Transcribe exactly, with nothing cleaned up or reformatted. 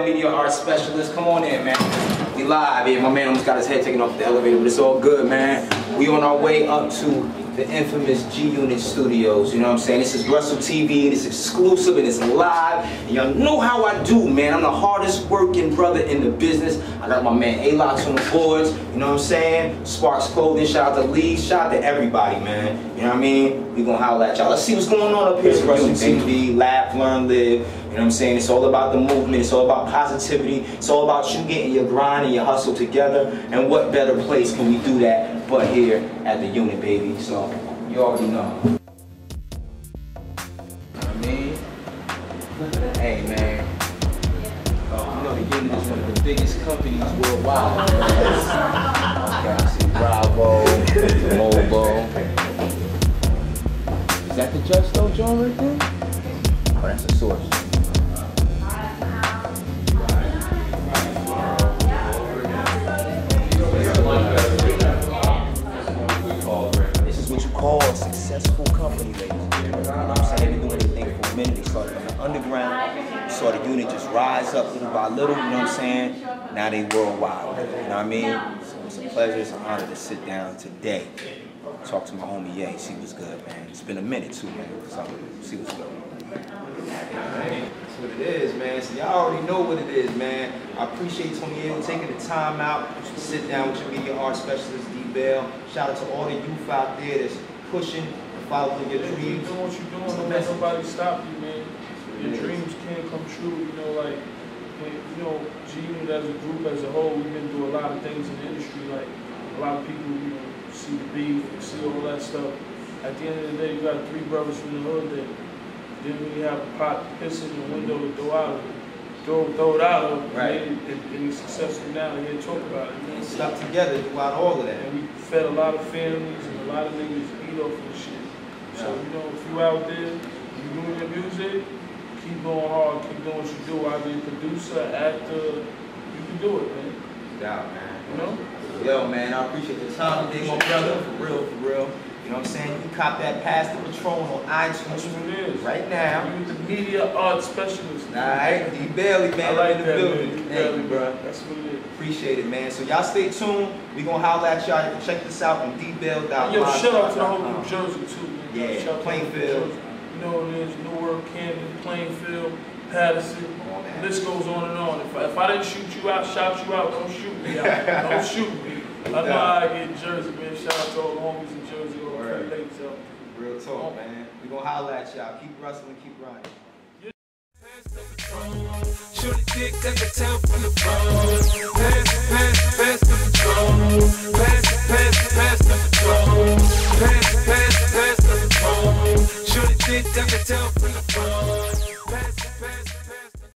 Yayo, media art specialist. Come on in, man. We live here. Yeah, my man almost got his head taken off the elevator, but it's all good, man. We on our way up to the infamous G-Unit Studios, you know what I'm saying? This is Grustle T V, and it's exclusive, and it's live. And y'all know how I do, man. I'm the hardest working brother in the business. I got my man A-Lox on the boards, you know what I'm saying? Sparks Clothing, shout out to Lee, shout out to everybody, man. You know what I mean? We gonna holler at y'all. Let's see what's going on up here. It's Grustle T V, laugh, learn, live. You know what I'm saying? It's all about the movement. It's all about positivity. It's all about you getting your grind and your hustle together. And what better place can we do that but here at the unit, baby? So you already know. I mean, hey man, oh, you know the unit is one of the biggest companies worldwide. Okay, I see Bravo, Mobo. Is that the Just Don't Join right there? Oh, that's the source. Successful company, ladies and gentlemen. You know what I'm saying? They've been doing anything for a minute. They started on the underground. Saw the unit just rise up little by little, you know what I'm saying? Now they worldwide. You know what I mean? So it's a pleasure, it's an honor to sit down today. Talk to my homie Ye, see what's good, man. It's been a minute too, man. So see what's good. Alright, that's what it is, man. So y'all already know what it is, man. I appreciate Tony Yayo taking the time out to sit down with your media art specialist, D-Bell. Shout out to all the youth out there that's pushing and following your dreams. You know what you're doing, don't let nobody stop you, man. Your yeah. dreams can come true, you know, like, you know, G-Unit as a group, as a whole, we've been through a lot of things in the industry, like, a lot of people, you know, see the beef, see all that stuff. At the end of the day, you got three brothers from the hood that didn't really have a pot to piss in the window to throw out of it. Throw, throw it out of right. and, and, and it's successful now, and they talk about it. You know, stuck together throughout all of that. And we fed a lot of families and a lot of niggas off and shit. Yeah. So, you know, if you out there, you doing your music, keep going hard, keep doing what you do. I mean, producer, actor, you can do it, man. Yeah, man. You know? Yo, man, I appreciate the time today, my brother. For real, for real. You know what I'm saying? You cop that Pass the Patron on iTunes right now. You the media art specialist. All right, D-Belly, man. I like in the that, building. Man. D-Belly, hey, bro. That's what it is. Appreciate it, man. So y'all stay tuned. We gonna holler at y'all. You can check this out on D Bell dot com. Yo, shout out to the whole New Jersey too. Man. Yeah, shout Plainfield. You know what it is? Newark, Camden, Plainfield, Patterson. On, the list goes on and on. If I, if I didn't shoot you out, shout you out. Don't shoot me out. Don't shoot me. I know how I get in Jersey, man. Shout out to all the homies in Jersey. Real talk, man. We gonna holler at y'all. Keep wrestling, keep riding. Shoot a dick at the top of the phone.